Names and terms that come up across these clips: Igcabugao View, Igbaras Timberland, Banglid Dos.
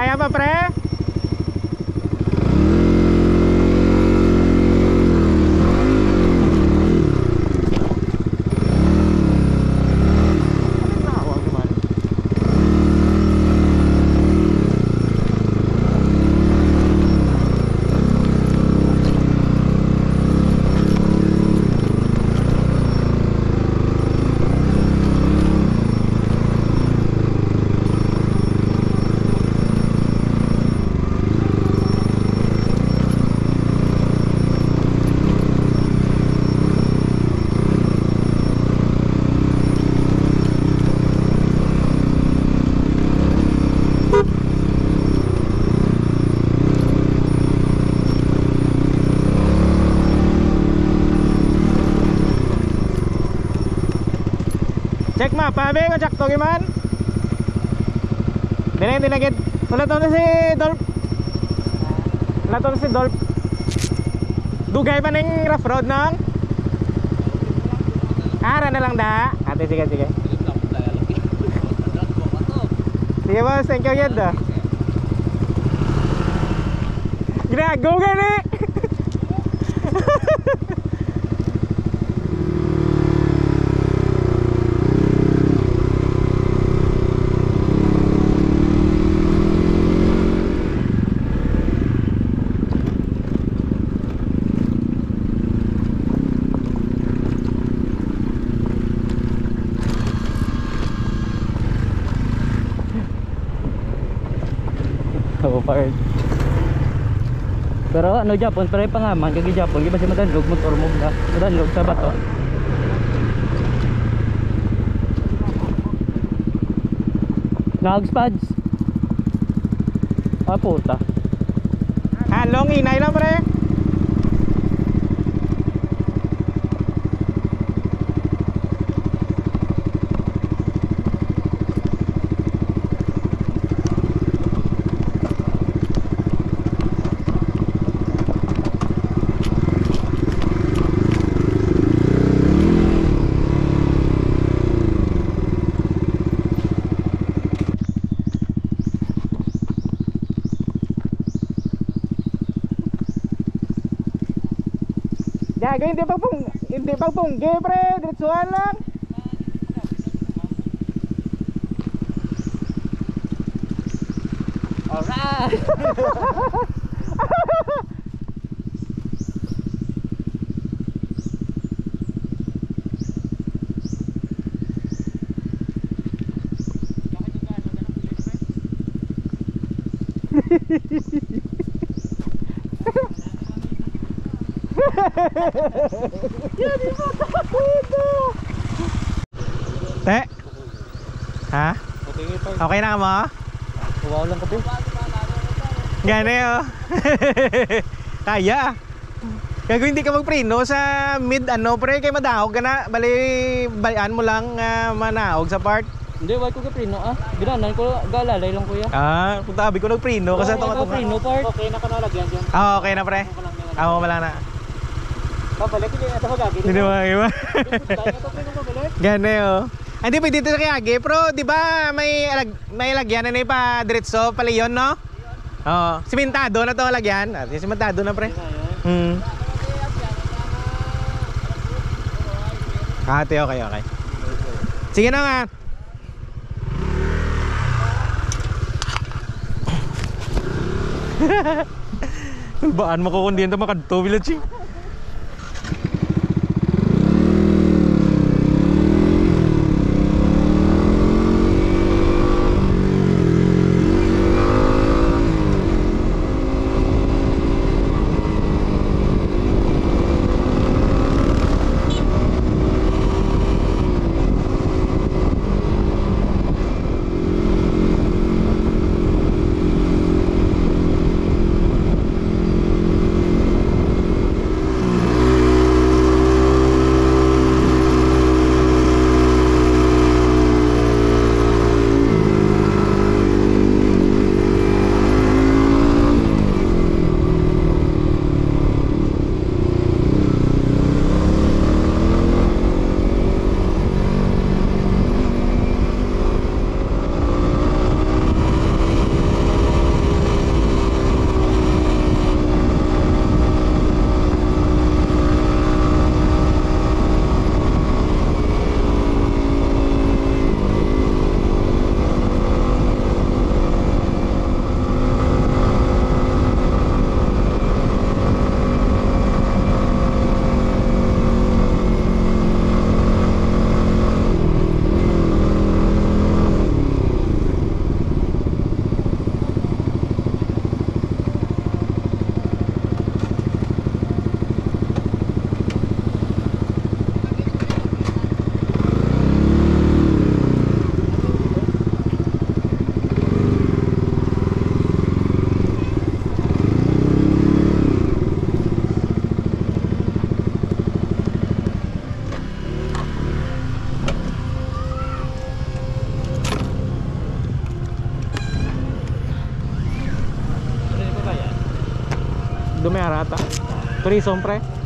Kaya apa, pre? Check map, pabe ko check to giman. Dili tinagid. Laton si Dolph. Dugay pa ning rough road nang. Ara na lang da. Ate sige. Sige boss, thank you yet da. Gra, go gani. Pero ano Japon, pero pangaman kagi Japon, di ba si madandog motor mo na, madandog sa bato. Nagspads. Ah puta. Halong inay lang pre. Gagay, hindi pang pong gepre, diretsuhan lang. Alright. Ya di foto itu. Teh. Hah? Okay na mo? Wow lang kape. Gani oh. Kaya. Kaya hindi ka magpreno sa mid ano pre kay madaog ka na. Balian mo lang manaog sa part. Hindi wag ko kapreno ah. Ginanan ko galalay lang kuya. Ah, putabi ko nagpreno kasi tama preno part. Okay na kana lagyan diyan. Ah, okay na pre. Ako wala na. Pabalik din ata pag agay. Hindi ba iba? Gani oh. Hindi pwede dito kaya agay, pero 'di ba may lagyan na pa diretso pala 'yon, no? Oo. Simentado na 'to lagyan. Simentado na pre. Ate, okay. Sige na nga. Baan makukundihan ito makadto, Vilachi? Dome arata. Pri sompre.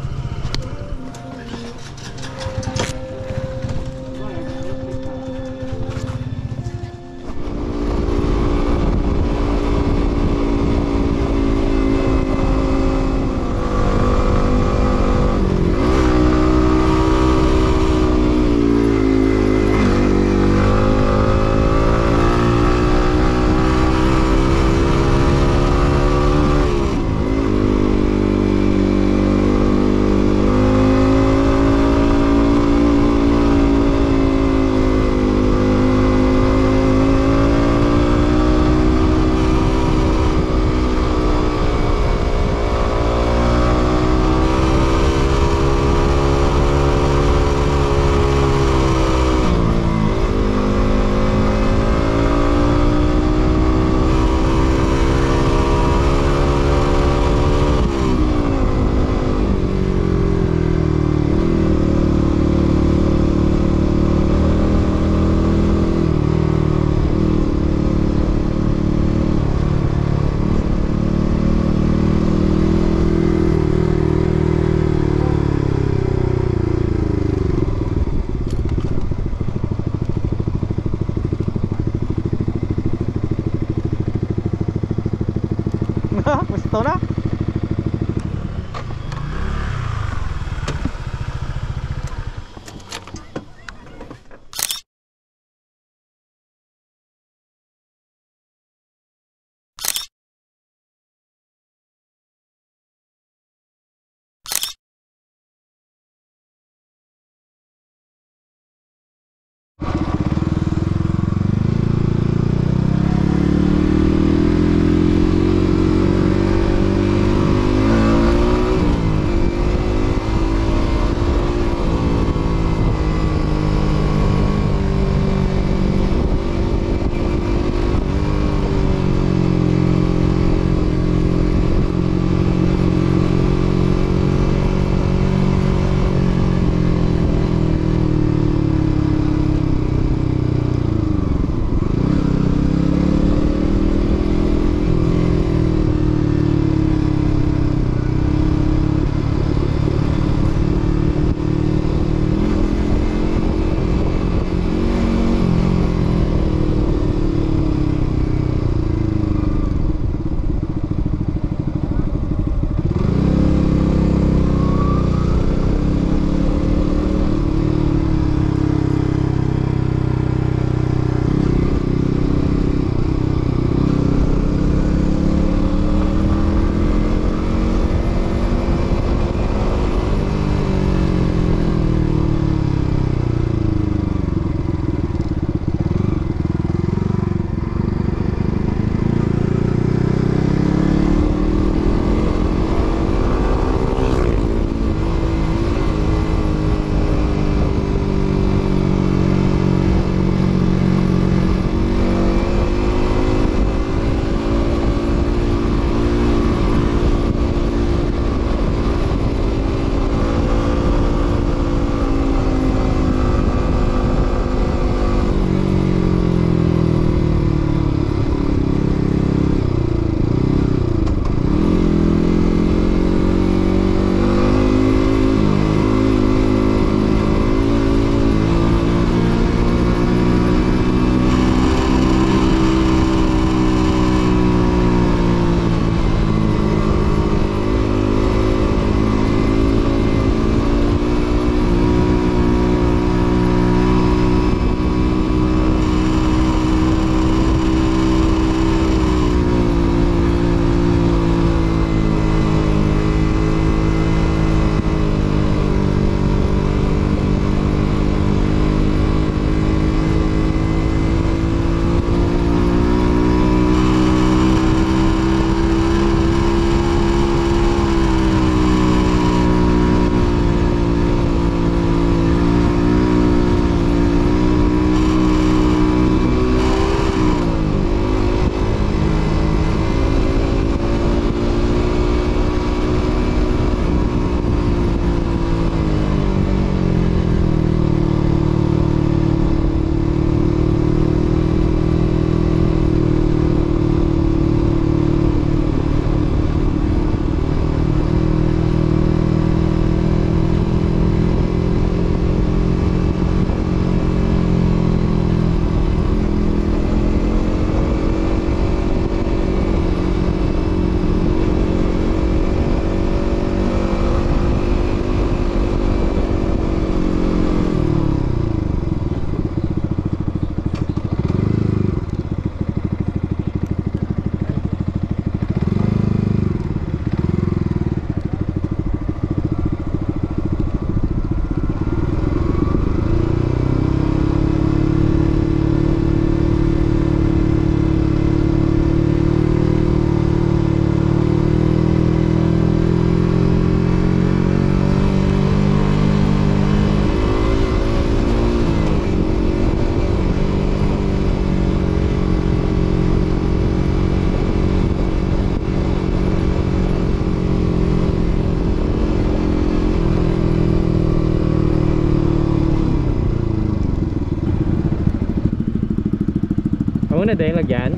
Amo na dahil lagyan.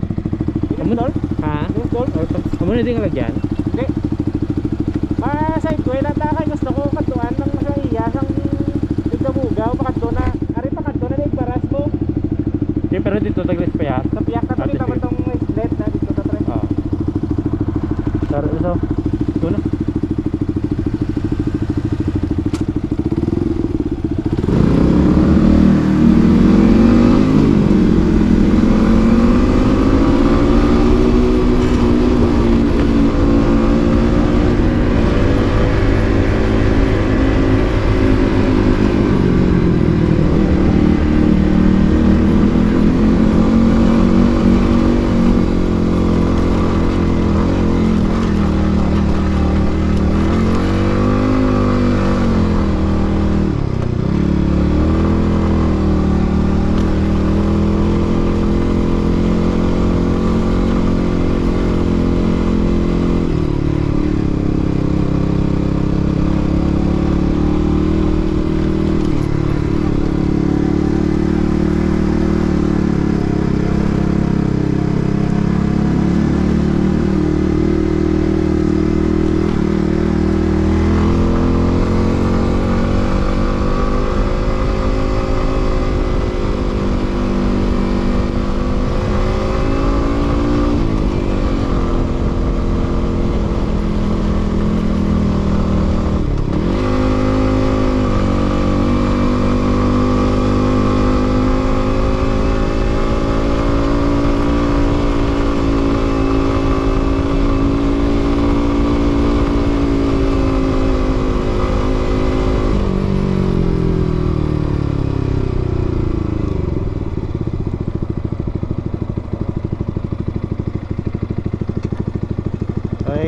Amo na? Ha? Amo na dahil lagyan? Hindi. Masay ko, ilang takay. Gusto ko katuan ng masaya iyasang ikabugaw. Pakadto na. Ari pakadto na na ibaras mo. Hindi, pero dito taglis pa yan. Sa piyak na dito naman itong islet na dito na tren. Oo. Saro iso. Ito na.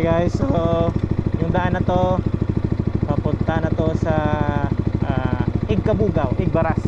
Guys, so yung daan na to papunta na to sa Igkabugaw, Igbaras.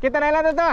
kita na lang ito.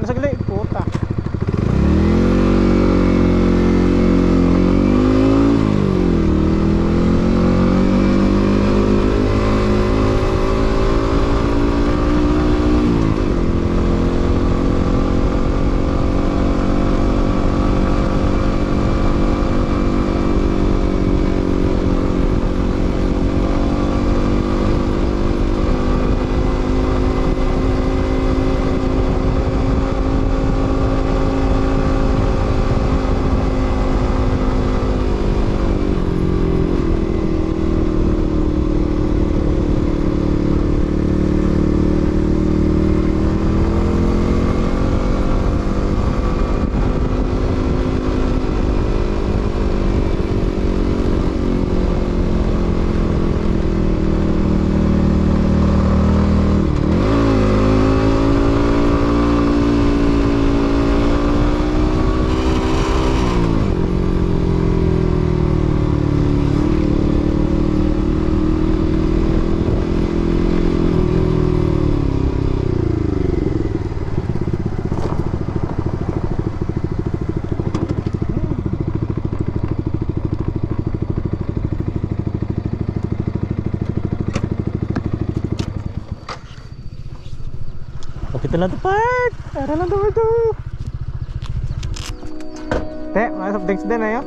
Para na saglit, puta. Ito lang dapat! Para lang dapat ito! Te, mga soft drinks din ayo!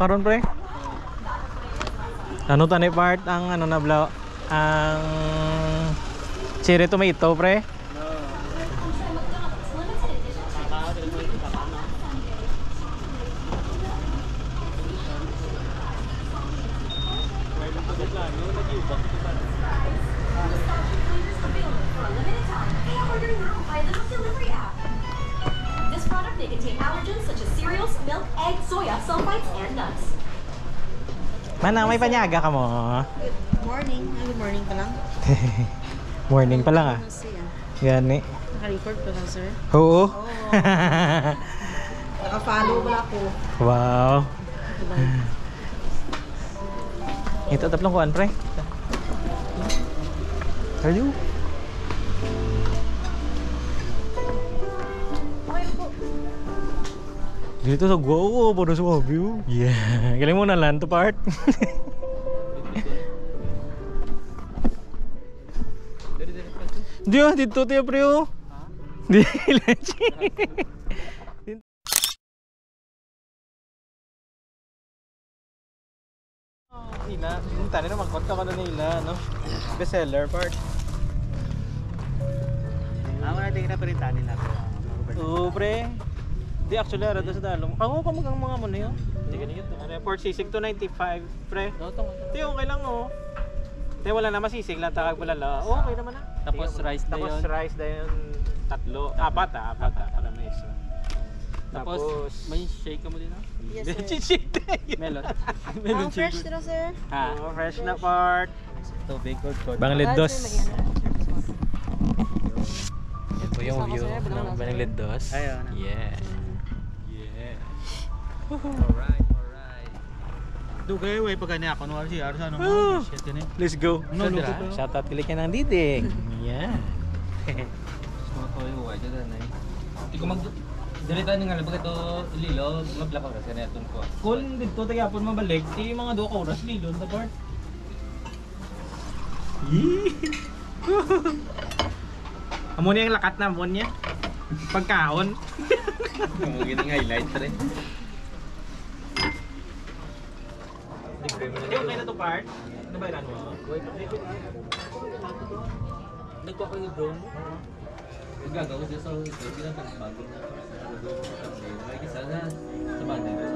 karon pre. Ano tani part ang ano na blaw ang cherry tomato pre. Mana, may panyaga ka mo. Good morning pa lang. Morning pa lang ah. Gani. Naka-record pa lang sir? Oo. Naka-follow pala ako. Wow. Ito tatlong kuan pre. Hello. Dito sa guwa po na suwabi yun. Yeah, galing mo na land to part. Diyo, dito tayo priyo. Di lanchi. Ina, tani na magkonta ka na nila, no? Bestseller part. Ako na tingin na perintahan nila. Oo, pre. Di actually ara sa dalong. Pangupa mag ang mga mo niyo. Tingnan niyo 466 to 95 pre. No tong. Tiyo okay lang oh. Tay wala na masisig lang tagag wala la. Oh, okay naman na. Tapos rice dayon. Tapos rice dayon tatlo, apat para may extra. Tapos may shake mo din ah. Yes. Melon. Melon shake. Fresh na sir. Ah, fresh na part. To big good. Banglid Dos. Ito yung view ng Banglid Dos. Ayun. Yeah. Alright. Dugay way pagani ako no RCR sa no. Let's go. No luto. Shout out kay nang diding. Yeah. Gusto ko yung wide na nai. Tiko mag dilitan nga labag to lilo, maglak oras na aton ko. Kun dito ta gyapon mabalik ti mga 2 oras lilo ta part. Amo ni ang lakat na mon niya. Pagkaon. Mo gid ang highlight re. Yung kaya na ito part, nabayaran mo? Nagpa ko yung drone. Nagagawa siya sa pinatang bago na. Nagkisa na sa bandit.